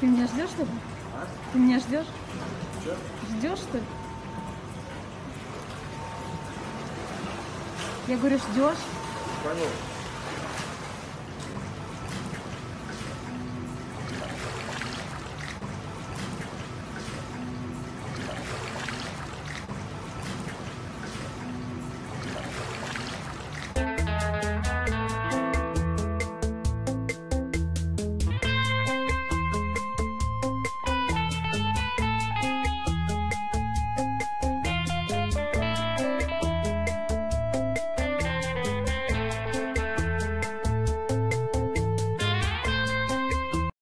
Ты меня ждешь, что ли? А? Ты меня ждешь? Че? Ждешь, что ли? Я говорю, ждешь? Понял.